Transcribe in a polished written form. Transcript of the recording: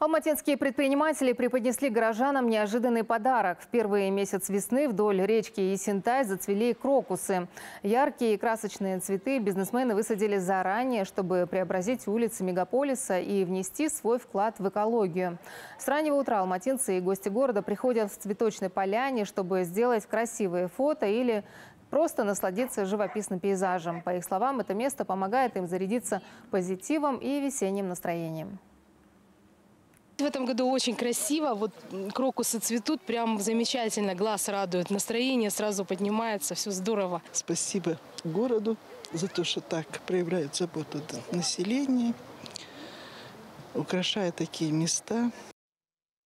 Алматинские предприниматели преподнесли горожанам неожиданный подарок. В первый месяц весны вдоль речки Есентай зацвели крокусы. Яркие и красочные цветы бизнесмены высадили заранее, чтобы преобразить улицы мегаполиса и внести свой вклад в экологию. С раннего утра алматинцы и гости города приходят в цветочной поляне, чтобы сделать красивые фото или просто насладиться живописным пейзажем. По их словам, это место помогает им зарядиться позитивом и весенним настроением. В этом году очень красиво, вот крокусы цветут, прям замечательно, глаз радует, настроение сразу поднимается, все здорово. Спасибо городу за то, что так проявляют заботу населения, украшая такие места.